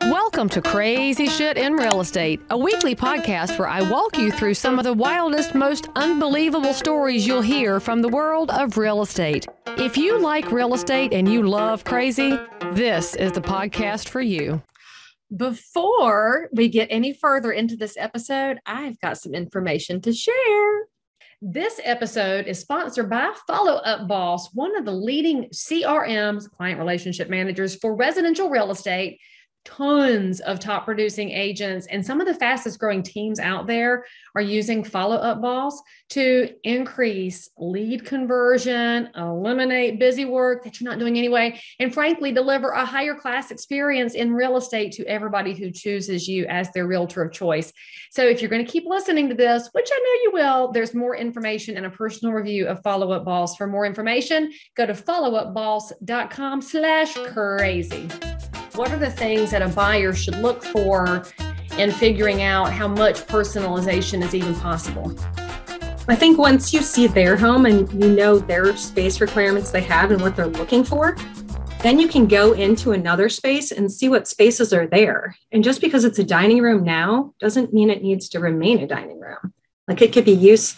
Welcome to Crazy Shit in Real Estate, a weekly podcast where I walk you through some of the wildest, most unbelievable stories you'll hear from the world of real estate. If you like real estate and you love crazy, this is the podcast for you. Before we get any further into this episode, I've got some information to share. This episode is sponsored by Follow Up Boss, one of the leading CRMs, client relationship managers for residential real estate, tons of top producing agents, and some of the fastest growing teams out there are using Follow Up Boss to increase lead conversion, eliminate busy work that you're not doing anyway, and frankly, deliver a higher class experience in real estate to everybody who chooses you as their realtor of choice. So if you're going to keep listening to this, which I know you will, there's more information and a personal review of Follow Up Boss. For more information, go to followupboss.com/crazy. What are the things that a buyer should look for in figuring out how much personalization is even possible? I think once you see their home and you know their space requirements they have and what they're looking for, then you can go into another space and see what spaces are there. And just because it's a dining room now doesn't mean it needs to remain a dining room. Like, it could be used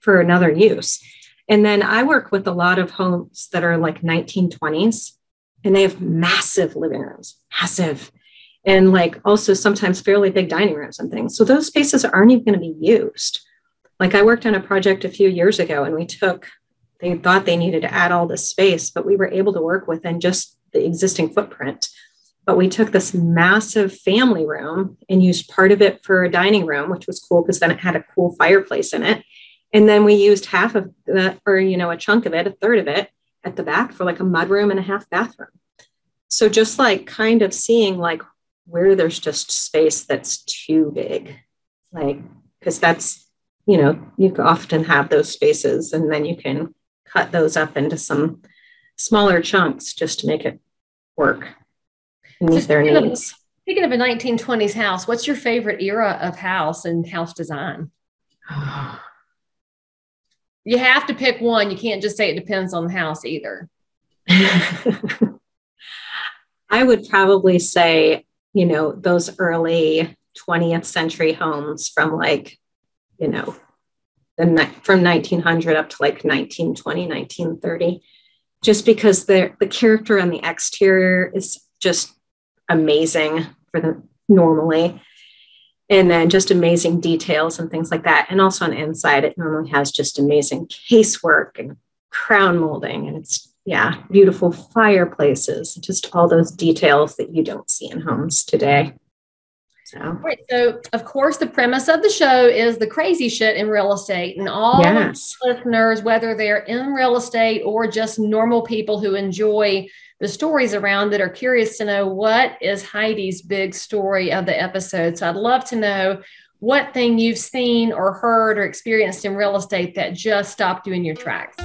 for another use. And then I work with a lot of homes that are like 1920s. And they have massive living rooms, massive, and like also sometimes fairly big dining rooms and things. So those spaces aren't even going to be used. Like, I worked on a project a few years ago and they thought they needed to add all this space, but we were able to work within just the existing footprint. But we took this massive family room and used part of it for a dining room, which was cool because then it had a cool fireplace in it. And then we used half of that, or, you know, a chunk of it, a third of it, at the back for like a mudroom and a half bathroom. So just like kind of seeing like where there's just space that's too big, like, because that's, you know, you often have those spaces and then you can cut those up into some smaller chunks just to make it work and meet their needs. Speaking of a 1920s house, what's your favorite era of house and house design? You have to pick one. You can't just say it depends on the house either. I would probably say, you know, those early 20th century homes from like, you know, from 1900 up to like 1920, 1930, just because the character on the exterior is just amazing for them normally. And then just amazing details and things like that. And also on the inside, it normally has just amazing casework and crown molding. And it's, yeah, beautiful fireplaces, just all those details that you don't see in homes today. So, all right, so of course, the premise of the show is the crazy shit in real estate. And all listeners, whether they're in real estate or just normal people who enjoy the stories around that, are curious to know, what is Heidi's big story of the episode? So I'd love to know what thing you've seen or heard or experienced in real estate that just stopped you in your tracks.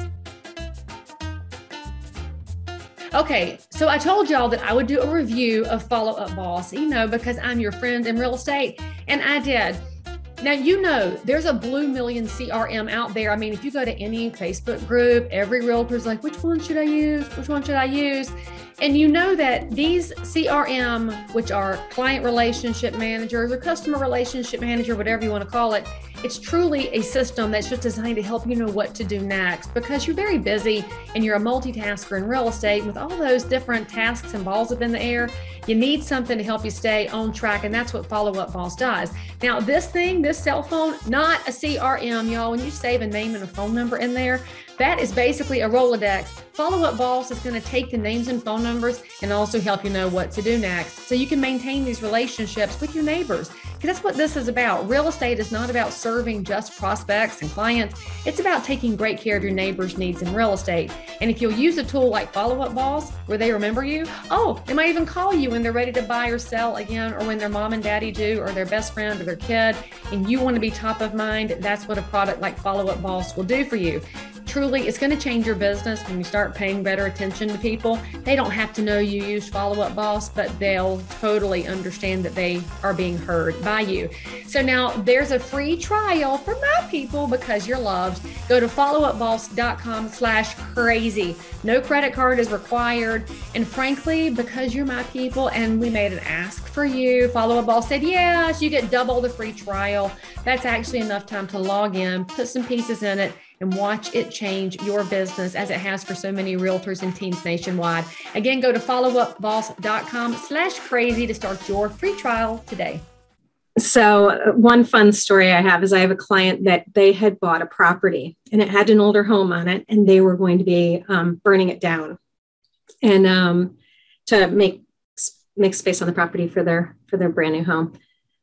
Okay, so I told y'all that I would do a review of Follow Up Boss, you know, because I'm your friend in real estate, and I did. Now, you know, there's a blue million CRM out there. I mean, if you go to any Facebook group, every realtor's like, which one should I use? Which one should I use? And you know that these CRM, which are client relationship managers or customer relationship manager, whatever you want to call it, it's truly a system that's just designed to help you know what to do next, because you're very busy and you're a multitasker in real estate with all those different tasks and balls up in the air. You need something to help you stay on track, and that's what Follow Up Boss does. Now, this thing, this cell phone, not a CRM, y'all. When you save a name and a phone number in there, that is basically a Rolodex. Follow Up Boss is going to take the names and phone numbers and also help you know what to do next, so you can maintain these relationships with your neighbors. Because that's what this is about. Real estate is not about serving just prospects and clients. It's about taking great care of your neighbors' needs in real estate. And if you'll use a tool like Follow Up Boss, where they remember you, oh, they might even call you when they're ready to buy or sell again, or when their mom and daddy do, or their best friend or their kid, and you want to be top of mind. That's what a product like Follow Up Boss will do for you. truly, it's going to change your business when you start paying better attention to people. They don't have to know you use Follow Up Boss, but they'll totally understand that they are being heard by you. So now there's a free trial for my people because you're loved. Go to followupboss.com/crazy. No credit card is required. And frankly, because you're my people and we made an ask for you, Follow Up Boss said, yes, you get double the free trial. That's actually enough time to log in, put some pieces in it, and watch it change your business as it has for so many realtors and teams nationwide. Again, go to followupboss.com/crazy to start your free trial today. So one fun story I have is I have a client that they had bought a property and it had an older home on it, and they were going to be burning it down and to make space on the property for their brand new home.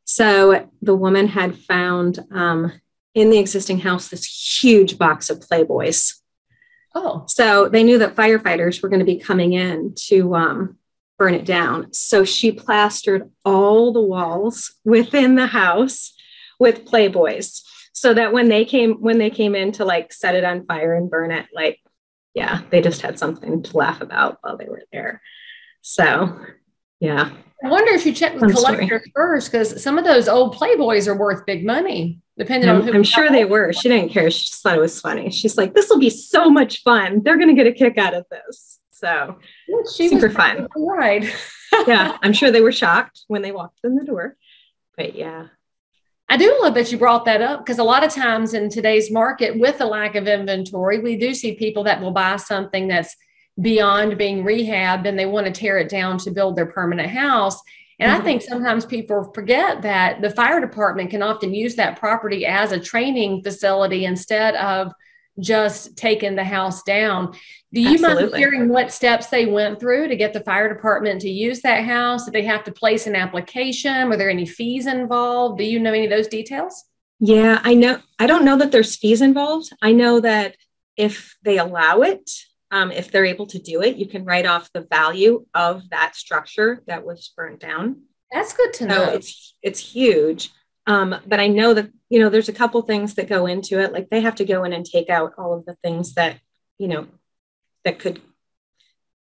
So the woman had found in the existing house this huge box of Playboys. Oh, so they knew that firefighters were going to be coming in to burn it down. So she plastered all the walls within the house with Playboys, so that when they came in to like set it on fire and burn it, like, yeah, they just had something to laugh about while they were there. So, yeah. I wonder if you check with collectors first, because some of those old Playboys are worth big money, depending on who. I'm sure they were. She didn't care. She just thought it was funny. She's like, this will be so much fun. They're going to get a kick out of this. So well, she super was fun. Right. Yeah. I'm sure they were shocked when they walked in the door, but yeah. I do love that you brought that up, because a lot of times in today's market with the lack of inventory, we do see people that will buy something that's beyond being rehabbed and they want to tear it down to build their permanent house. And I think sometimes people forget that the fire department can often use that property as a training facility instead of just taking the house down. Do you mind sharing what steps they went through to get the fire department to use that house? Did they have to place an application? Were there any fees involved? Do you know any of those details? Yeah, I know. I don't know that there's fees involved. I know that if they allow it, if they're able to do it, you can write off the value of that structure that was burnt down. That's good to know. So it's huge. But I know that, you know, there's a couple things that go into it. Like they have to go in and take out all of the things that, you know, that could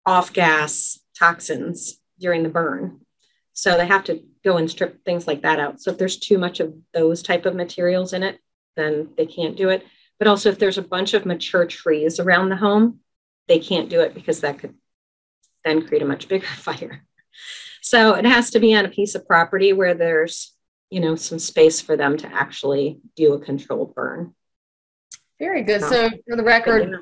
off gas toxins during the burn. So they have to go and strip things like that out. So if there's too much of those type of materials in it, then they can't do it. But also if there's a bunch of mature trees around the home, they can't do it because that could then create a much bigger fire. So it has to be on a piece of property where there's, you know, some space for them to actually do a controlled burn. Very good. So for the record,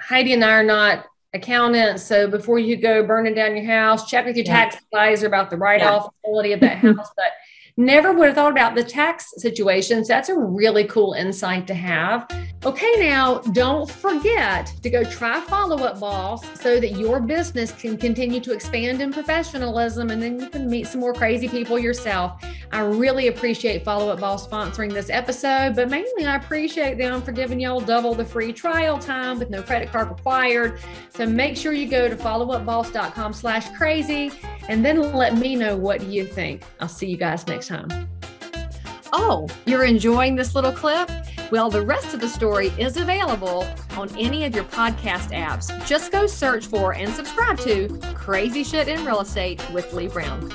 Heidi and I are not accountants. So before you go burning down your house, check with your tax advisor about the write-off ability of that house. But never would have thought about the tax situations. That's a really cool insight to have. Okay, now don't forget to go try Follow Up Boss so that your business can continue to expand in professionalism, and then you can meet some more crazy people yourself. I really appreciate Follow Up Boss sponsoring this episode, but mainly I appreciate them for giving y'all double the free trial time with no credit card required. So make sure you go to followupboss.com/crazy and then let me know what you think. I'll see you guys next time. Oh, you're enjoying this little clip? Well, the rest of the story is available on any of your podcast apps. Just go search for and subscribe to Crazy Shit in Real Estate with Leigh Brown.